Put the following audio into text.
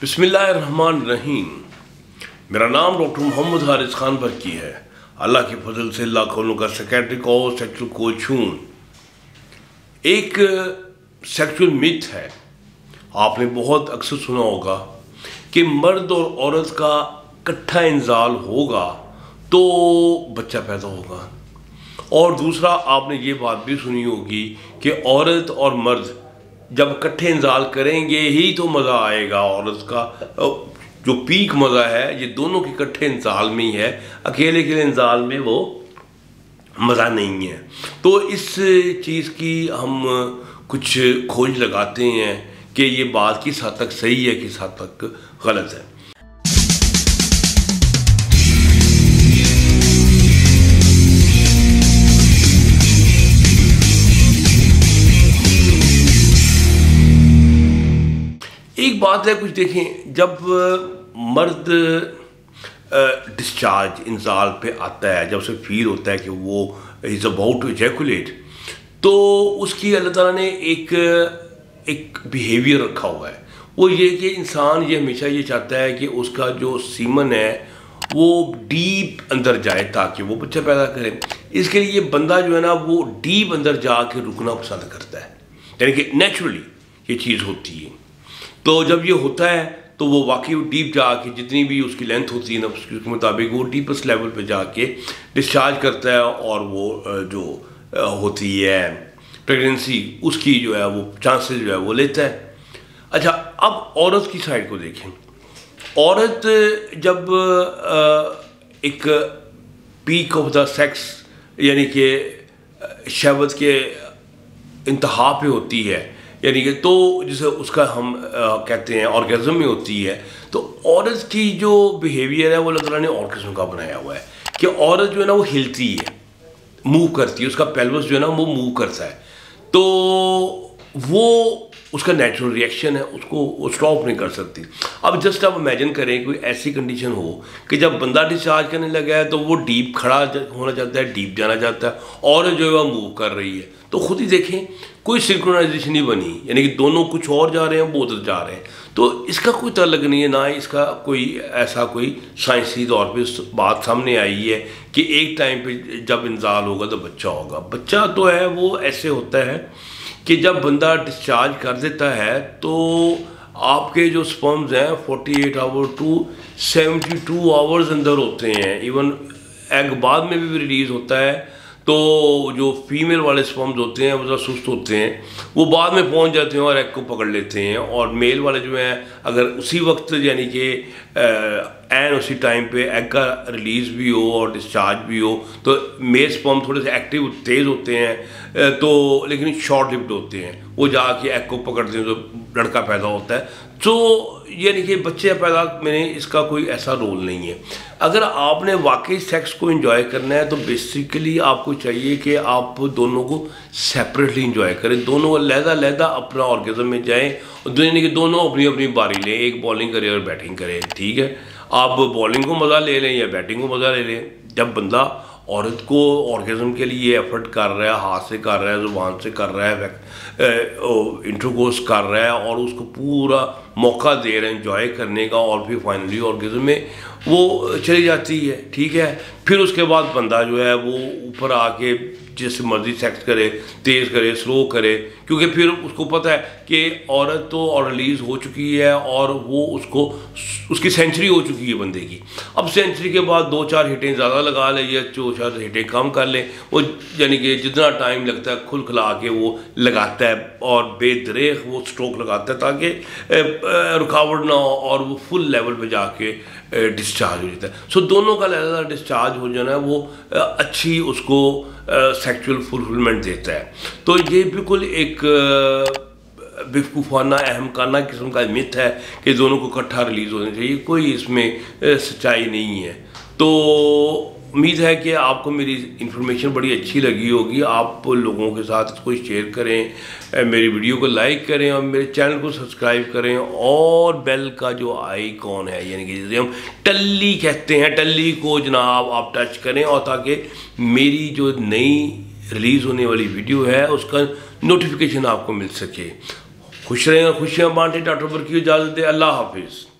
बिस्मिल्लाहिर्रहमानिर्रहीम। मेरा नाम डॉक्टर मोहम्मद हारिस ख़ान बर्की है। अल्लाह के फजल से लाखों लोगों का सेक्सुअल कोच हूँ। एक सेक्सुअल मिथ है, आपने बहुत अक्सर सुना होगा कि मर्द और औरत का इकट्ठा इंजाल होगा तो बच्चा पैदा होगा। और दूसरा, आपने ये बात भी सुनी होगी कि औरत और मर्द जब इकट्ठे इंजाल करेंगे ही तो मज़ा आएगा। औरत का जो पीक मज़ा है ये दोनों के इकट्ठे इंजाल में ही है, अकेले के इंजाल में वो मज़ा नहीं है। तो इस चीज़ की हम कुछ खोज लगाते हैं कि ये बात किस हद तक सही है, किस हद तक गलत है। एक बात है, कुछ देखें, जब मर्द डिस्चार्ज इंजाल पे आता है, जब उसे फील होता है कि वो इज़ अबाउट टू इजैकुलेट, तो उसकी अल्लाह ताला ने एक एक बिहेवियर रखा हुआ है। वो ये कि इंसान ये हमेशा ये चाहता है कि उसका जो सीमन है वो डीप अंदर जाए ताकि वो बच्चा पैदा करे। इसके लिए बंदा जो है ना वो डीप अंदर जा के रुकना पसंद करता है, यानी कि नेचुरली ये चीज़ होती है। तो जब ये होता है तो वो वाकई डीप जाके जितनी भी उसकी लेंथ होती है ना उसके मुताबिक वो डीपेस्ट लेवल पे जाके डिस्चार्ज करता है और वो जो होती है प्रेगनेंसी उसकी जो है वो चांसेस जो है वो लेता है। अच्छा, अब औरत की साइड को देखें। औरत जब एक पीक ऑफ द सेक्स यानी कि शहवत के इंतहा पे होती है, यानी कि तो जैसे उसका हम कहते हैं ऑर्गेज़म में होती है, तो औरत की जो बिहेवियर है वो अल्लाह ताला ने और किस्म का बनाया हुआ है कि औरत जो है ना वो हिलती है, मूव करती है, उसका पेल्विस जो है ना वो मूव करता है। तो वो उसका नेचुरल रिएक्शन है, उसको स्टॉप नहीं कर सकती। अब जस्ट आप इमेजिन करें कोई ऐसी कंडीशन हो कि जब बंदा डिस्चार्ज करने लगा है तो वो डीप खड़ा होना चाहता है, डीप जाना चाहता है, और जो है वह मूव कर रही है। तो खुद ही देखें कोई सिंक्रोनाइजेशन नहीं बनी, यानी कि दोनों कुछ और जा रहे हैं, वो उधर जा रहे हैं। तो इसका कोई तल्लक नहीं है, ना इसका कोई ऐसा कोई साइंसी तौर पर बात सामने आई है कि एक टाइम पे जब इंजाल होगा तो बच्चा होगा। बच्चा तो है वो ऐसे होता है कि जब बंदा डिस्चार्ज कर देता है तो आपके जो स्पर्म्स हैं 48 आवर टू 72 आवर्स अंदर होते हैं। इवन एग बाद में भी रिलीज़ होता है, तो जो फीमेल वाले स्पर्म्स होते हैं वो ज़रा सुस्त होते हैं, वो बाद में पहुंच जाते हैं और एग को पकड़ लेते हैं। और मेल वाले जो हैं अगर उसी वक्त यानी कि एन उसी टाइम पे एग का रिलीज़ भी हो और डिस्चार्ज भी हो, तो मेल स्पर्म थोड़े से एक्टिव तेज़ होते हैं, तो लेकिन शॉर्ट लिव्ड होते हैं, वो जाके एग को पकड़ते हैं तो लड़का पैदा होता है। तो यानी कि बच्चे पैदा मैंने इसका कोई ऐसा रोल नहीं है। अगर आपने वाकई सेक्स को एंजॉय करना है तो बेसिकली आपको चाहिए कि आप दोनों को सेपरेटली एंजॉय करें, दोनों अलग-अलग अपना ऑर्गेज़म में जाएं, यानी कि दोनों अपनी अपनी बारी लें, एक बॉलिंग करे और बैटिंग करे। ठीक है, आप बॉलिंग को मज़ा ले लें या बैटिंग को मज़ा ले लें। जब बंदा औरत को ऑर्गेज़म के लिए एफर्ट कर रहा है, हाथ से कर रहा है, ज़ुबान से कर रहा है, इंटरकोर्स कर रहा है और उसको पूरा मौका दे रहे हैं इंजॉय करने का, और फिर फाइनली ऑर्गेज़म में वो चली जाती है। ठीक है, फिर उसके बाद बंदा जो है वो ऊपर आके जैसे मर्जी सेक्स करे, तेज़ करे, स्लो करे, क्योंकि फिर उसको पता है कि औरत तो और रिलीज़ हो चुकी है और वो उसको उसकी सेंचुरी हो चुकी है बंदे की। अब सेंचुरी के बाद 2-4 हिटें ज़्यादा लगा ले या 2-4 हिटें कम कर ले, वो यानी कि जितना टाइम लगता है खुल खिला के वो लगाता है और बेदरेख वो स्ट्रोक लगाता है ताकि रुकावट ना हो और वो फुल लेवल पर जाके डिस्चार्ज हो जाता है। सो दोनों का लगा डिस्चार्ज हो जाना है वो अच्छी उसको सेक्सुअल फुलफिलमेंट देता है। तो ये बिल्कुल एक बेवकूफ़ाना अहमकाना किस्म का मिथ है कि दोनों को इकट्ठा रिलीज़ होना चाहिए, कोई इसमें सच्चाई नहीं है। तो उम्मीद है कि आपको मेरी इन्फॉर्मेशन बड़ी अच्छी लगी होगी। आप लोगों के साथ इसको शेयर करें, मेरी वीडियो को लाइक करें और मेरे चैनल को सब्सक्राइब करें, और बेल का जो आइकॉन है यानी कि जिसे हम टल्ली कहते हैं, टल्ली को जनाब आप टच करें, और ताकि मेरी जो नई रिलीज़ होने वाली वीडियो है उसका नोटिफिकेशन आपको मिल सके। खुश रहें, खुशियाँ बांटें। डॉक्टर बर्की को इजाज़त दें। अल्लाह हाफिज़।